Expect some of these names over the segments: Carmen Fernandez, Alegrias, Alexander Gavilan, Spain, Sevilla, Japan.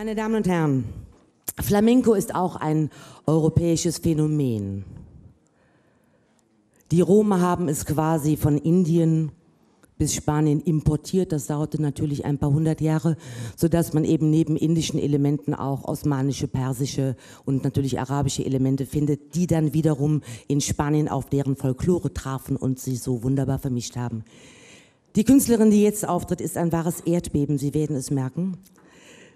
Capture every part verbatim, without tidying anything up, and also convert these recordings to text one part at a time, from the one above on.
Meine Damen und Herren, Flamenco ist auch ein europäisches Phänomen. Die Römer haben es quasi von Indien bis Spanien importiert. Das dauerte natürlich ein paar hundert Jahre, sodass man eben neben indischen Elementen auch osmanische, persische und natürlich arabische Elemente findet, die dann wiederum in Spanien auf deren Folklore trafen und sie so wunderbar vermischt haben. Die Künstlerin, die jetzt auftritt, ist ein wahres Erdbeben, Sie werden es merken.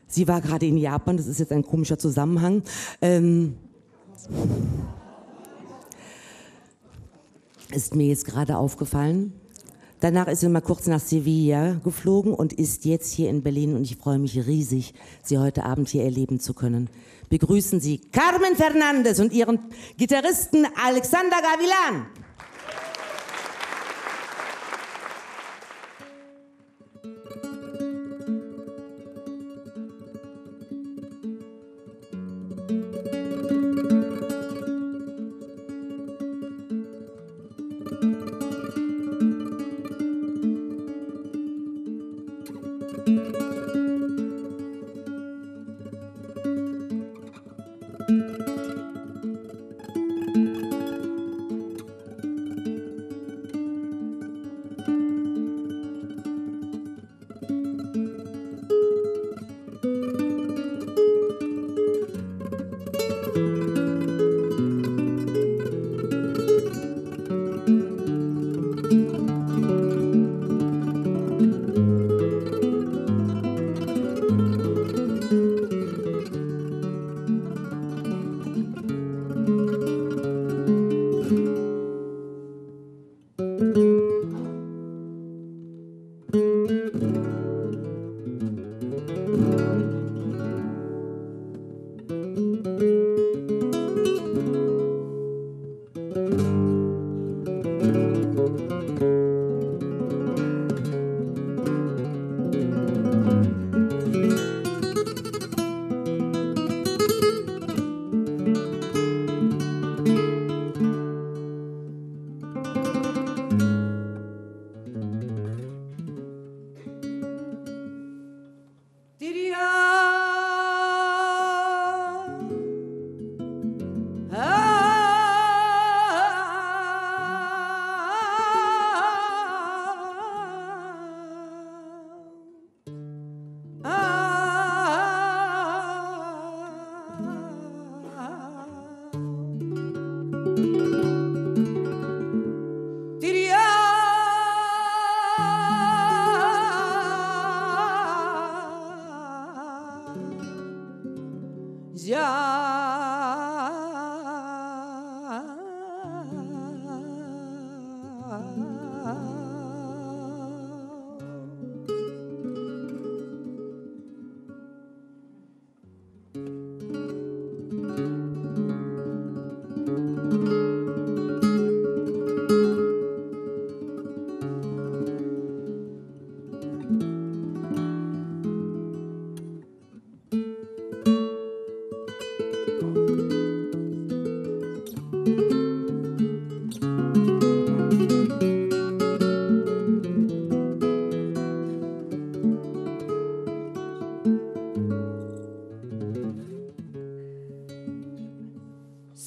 Sie war gerade in Japan, das ist jetzt ein komischer Zusammenhang. Ähm, ist mir jetzt gerade aufgefallen. Danach ist sie mal kurz nach Sevilla geflogen und ist jetzt hier in Berlin. Und ich freue mich riesig, sie heute Abend hier erleben zu können. Begrüßen Sie Carmen Fernandez und ihren Gitarristen Alexander Gavilan.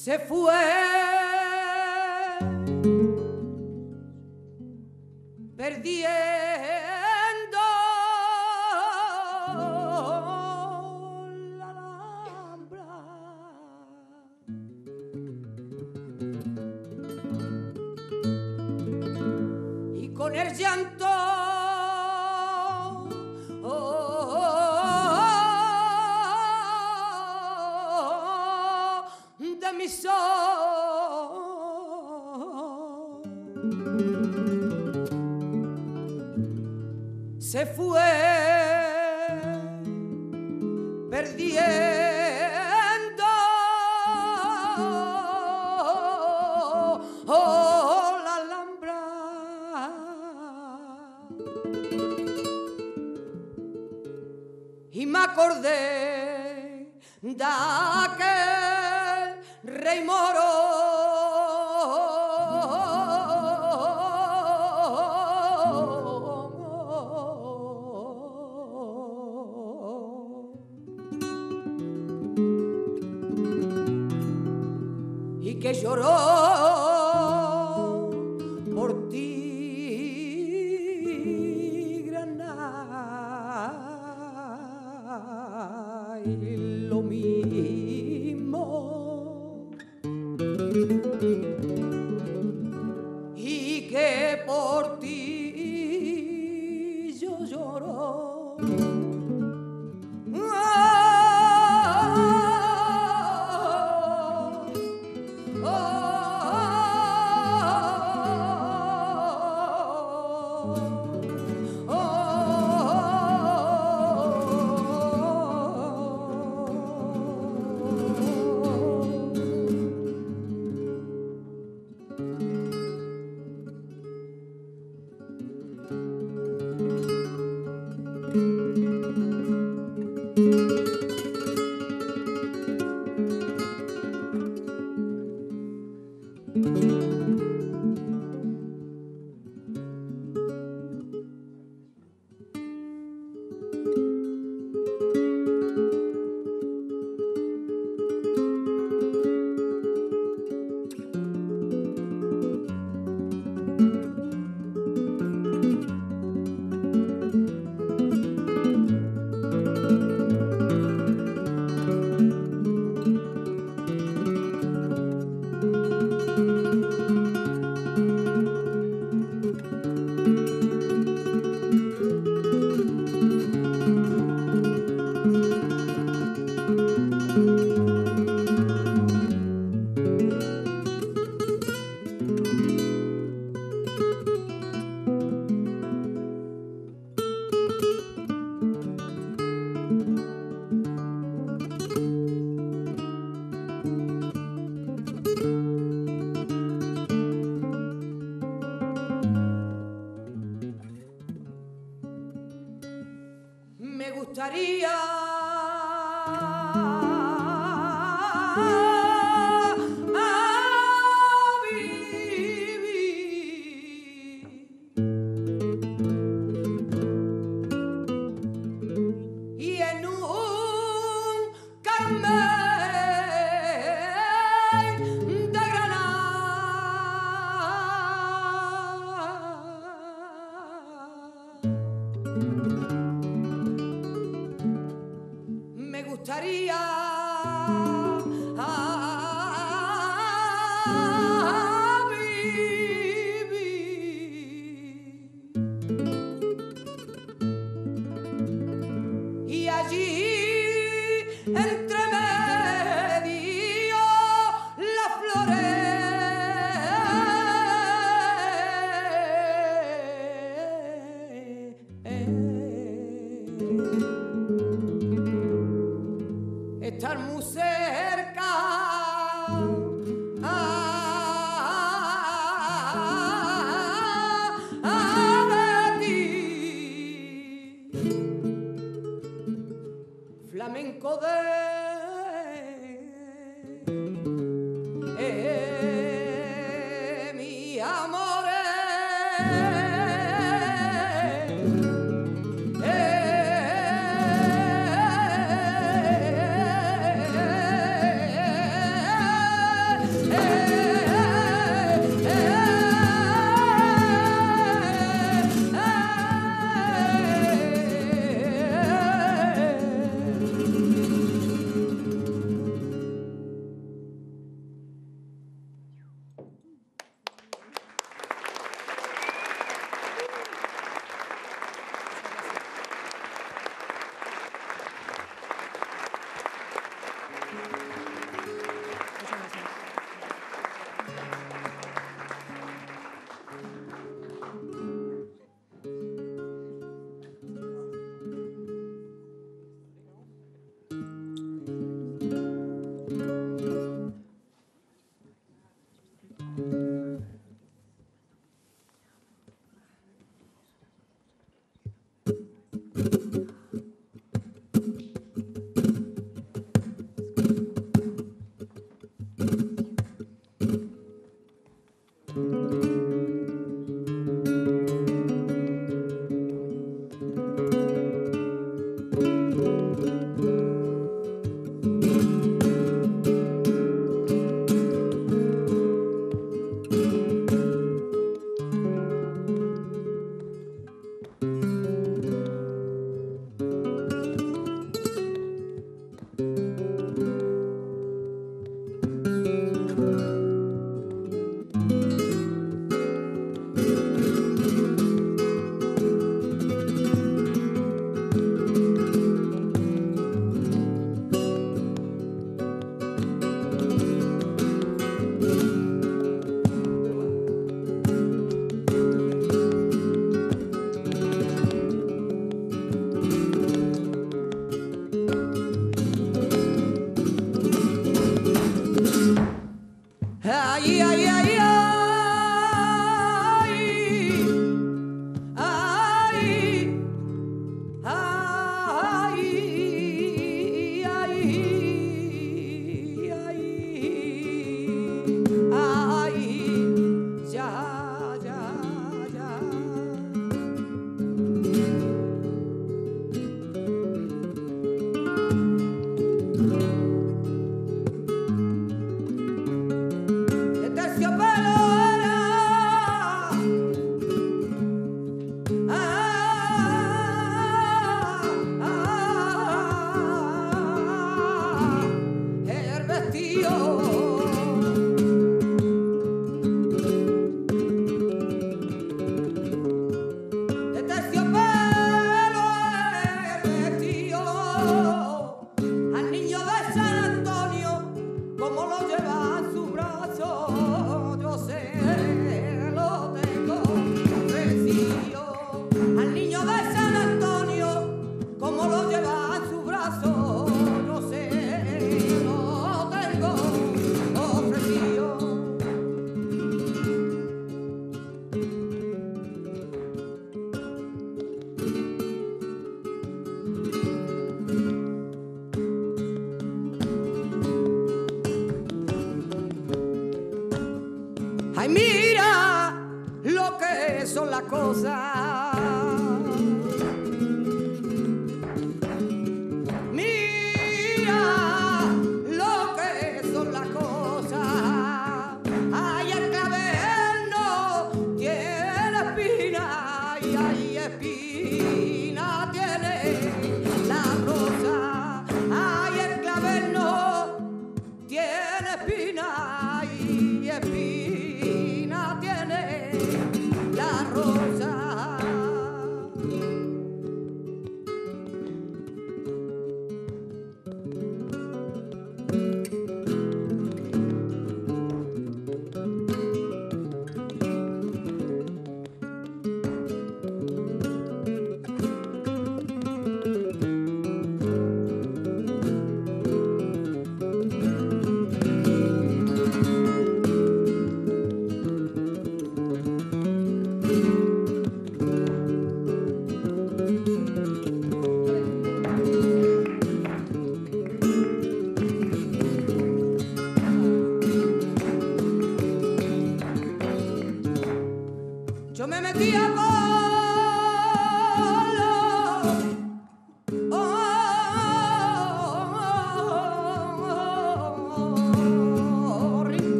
Se fue perdiendo la Alhambra, y con el llanto se fue perdiendo la Alhambra, y me acordé de aquel rey moro que lloró por ti, Granada, y lo mismo, y que por ti yo lloro.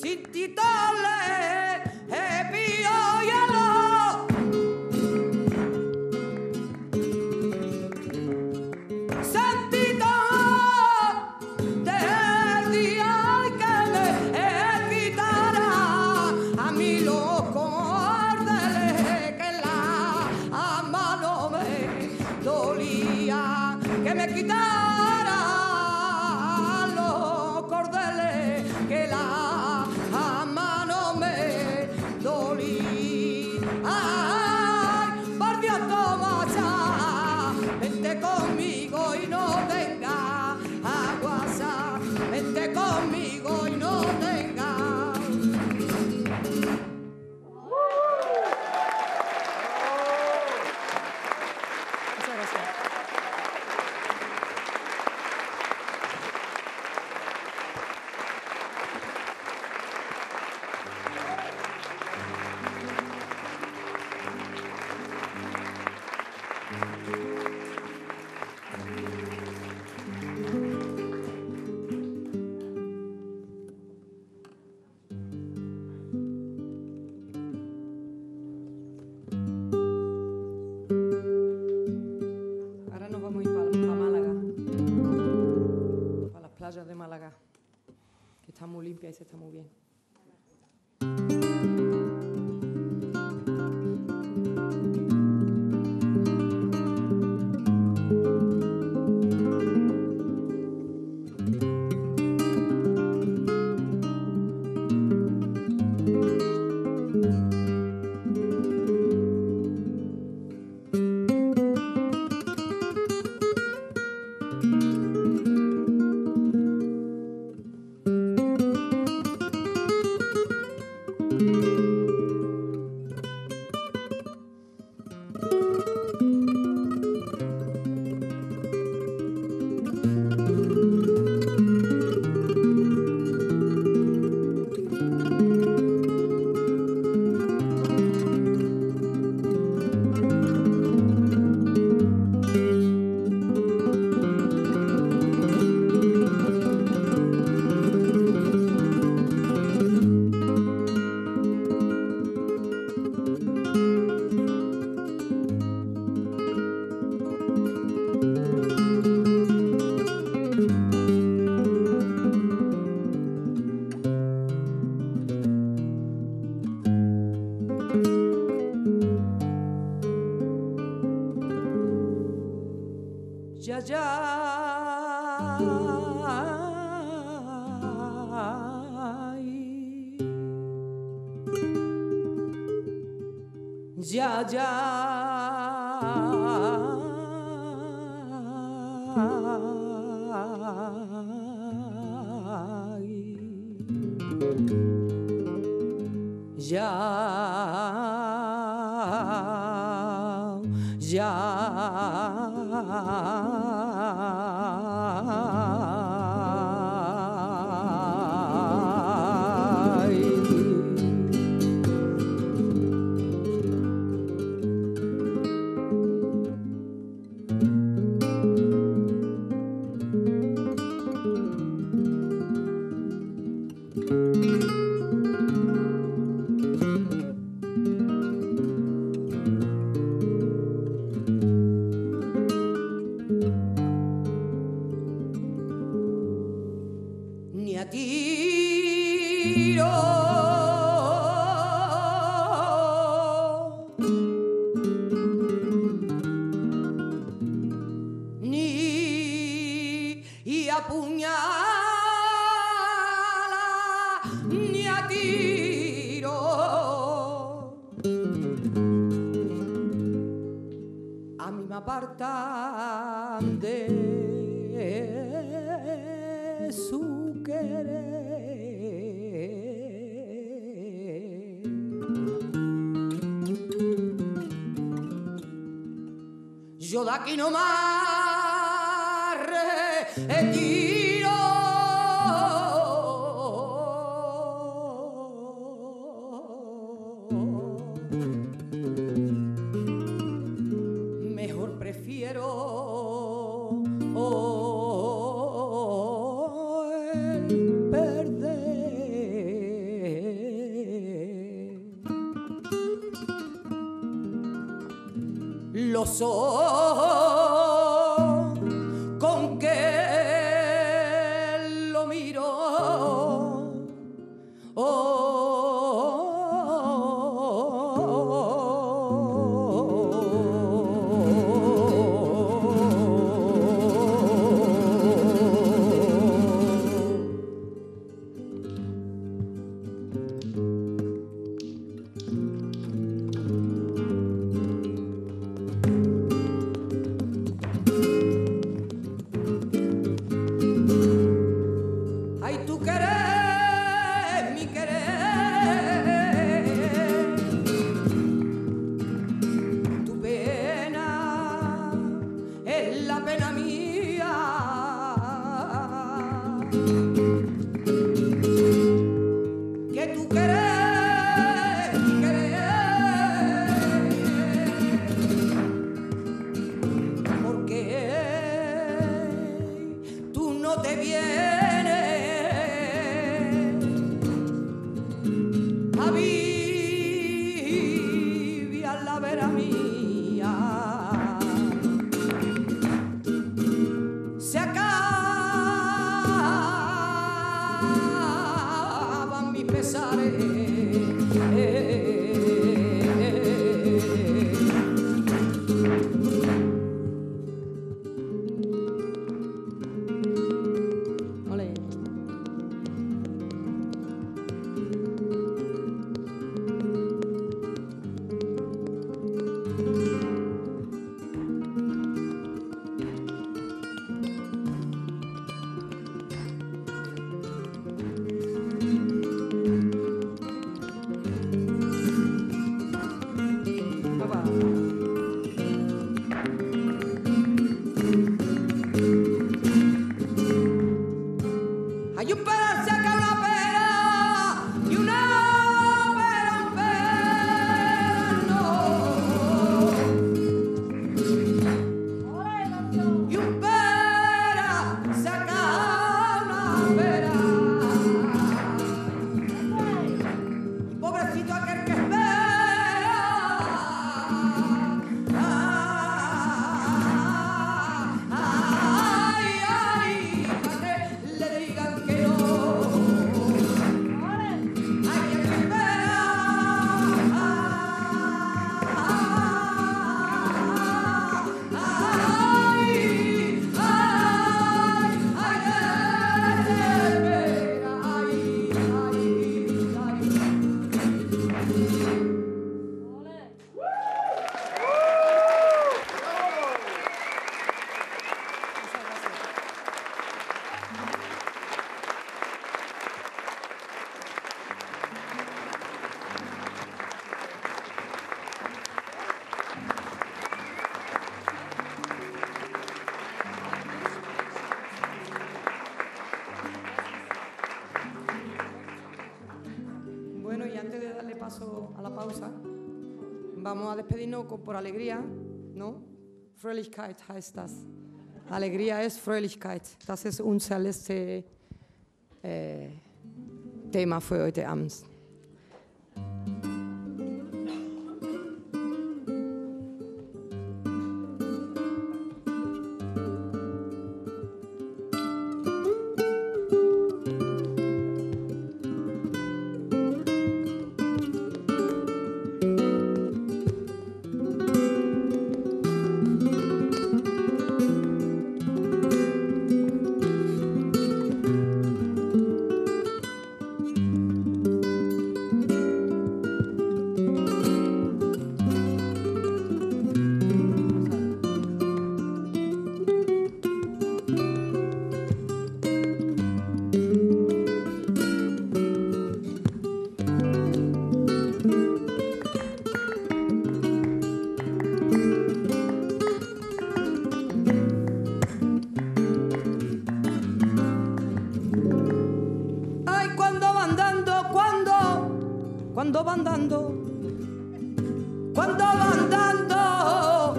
Sin titole, he pío ya. de Málaga, que está muy limpia y se está muy bien. Vamos a despedirnos por alegría, ¿no? Fröhlichkeit heißt das. Alegría es Fröhlichkeit. Das ist unser letztes eh, Thema für heute Abend. Cuando van dando, cuando van dando,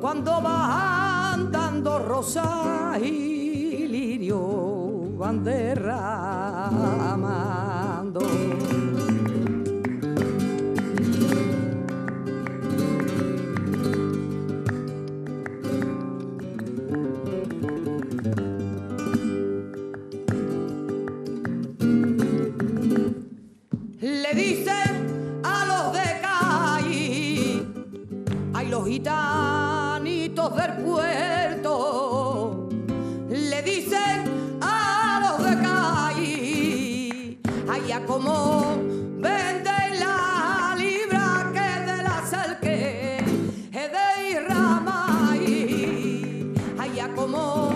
cuando van dando rosas y lirios van derramando. Gitanitos del puerto le dicen a los de calle, allá como venden la libra que de la sal que he de ir ramay, allá como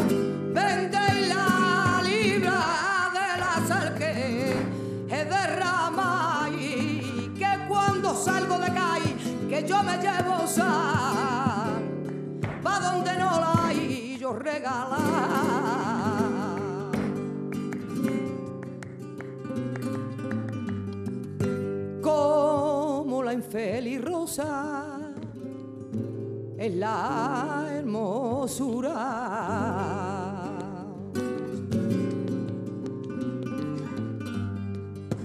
venden la libra de la sal que he de ramay, que cuando salgo de calle que yo me llevo sal. Regalar. Como la infeliz rosa es la hermosura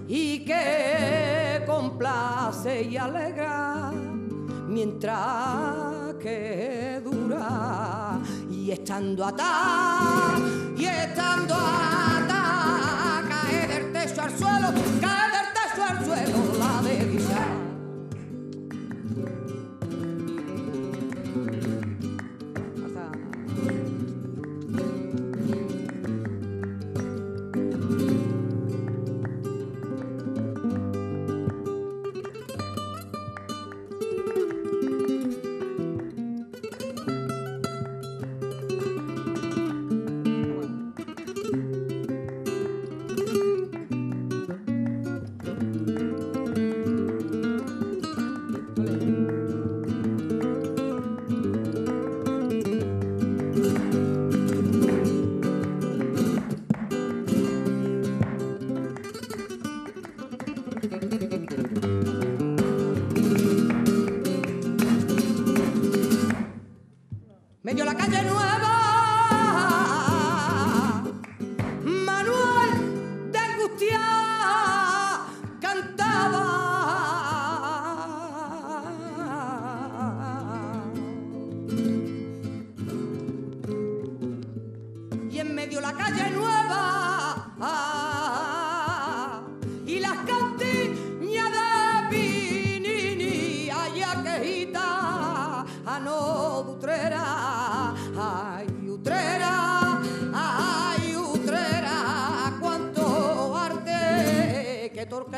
y que complace y alegra mientras que dura. Y estando atada, y estando atada, cae del techo al suelo, cae del techo al suelo la desdichada.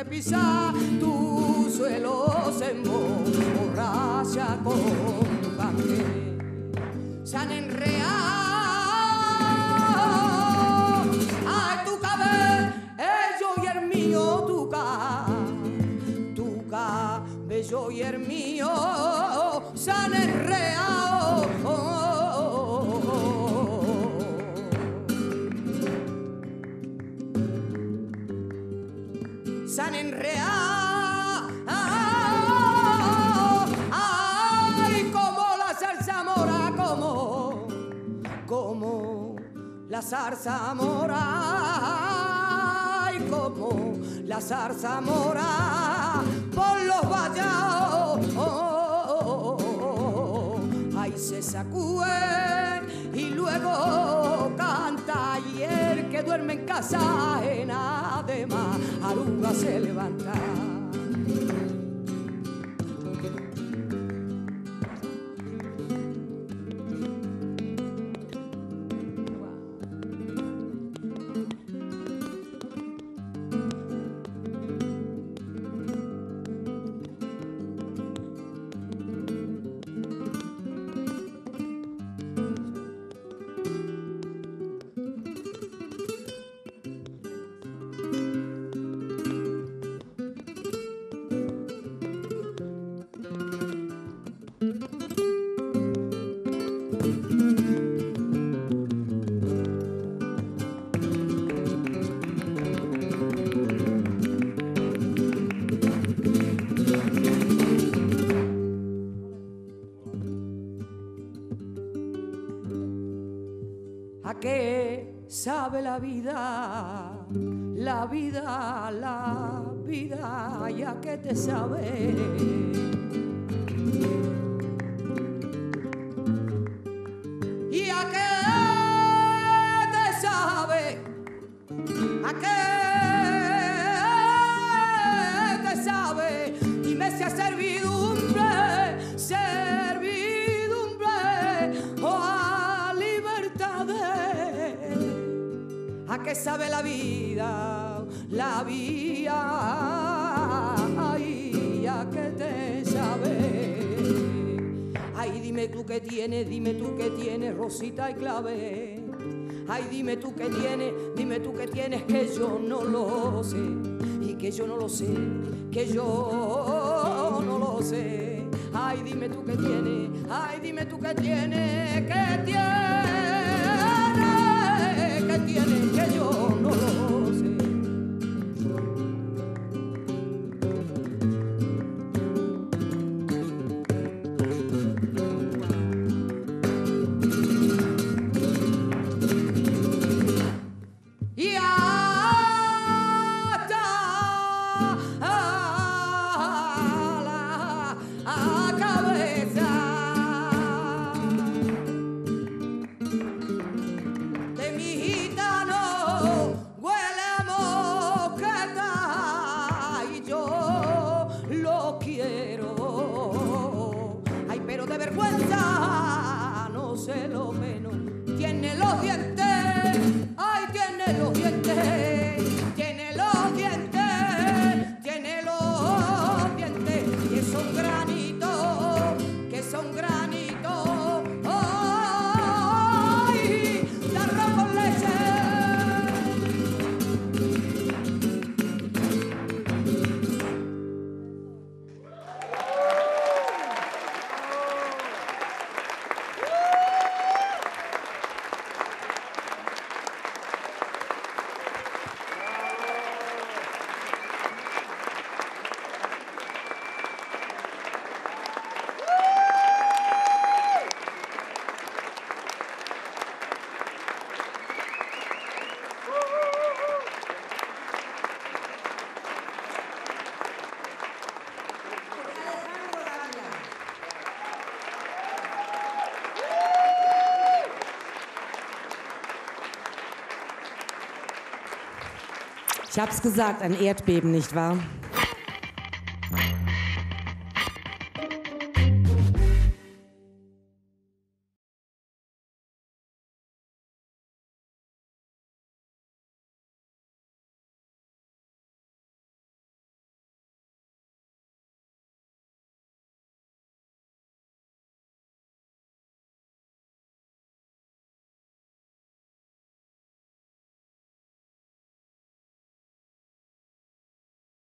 Pisa tu suelo, se emborracha con tu café. Se han enreado, ay, tu cabello y el mío, tu ca, tu cabello y el mío, se han enreado. Oh, oh, oh, oh. Se han enreado, ay, como la zarzamora, como, como la zarzamora, ay, como la zarzamora por los vallados, oh, oh, oh, oh. Ay, se sacude y luego canta, y el que duerme en casa en además aruga se levanta. Sabe la vida, la vida, la vida, ya que te sabe. ¿Y a qué te sabe? ¿A qué te sabe? Dime si a servidumbre, servidumbre o a libertad. ¿A qué sabe la vida, la vida, ay, a qué te sabe? Ay, dime tú qué tienes, dime tú qué tienes, Rosita y clave. Ay, dime tú qué tienes, dime tú qué tienes, que yo no lo sé, y que yo no lo sé, que yo no lo sé. Ay, dime tú qué tienes, ay, dime tú qué tienes, qué tienes. Que tiene que yo no lo sé. Y hasta Ich hab's gesagt, ein Erdbeben, nicht wahr?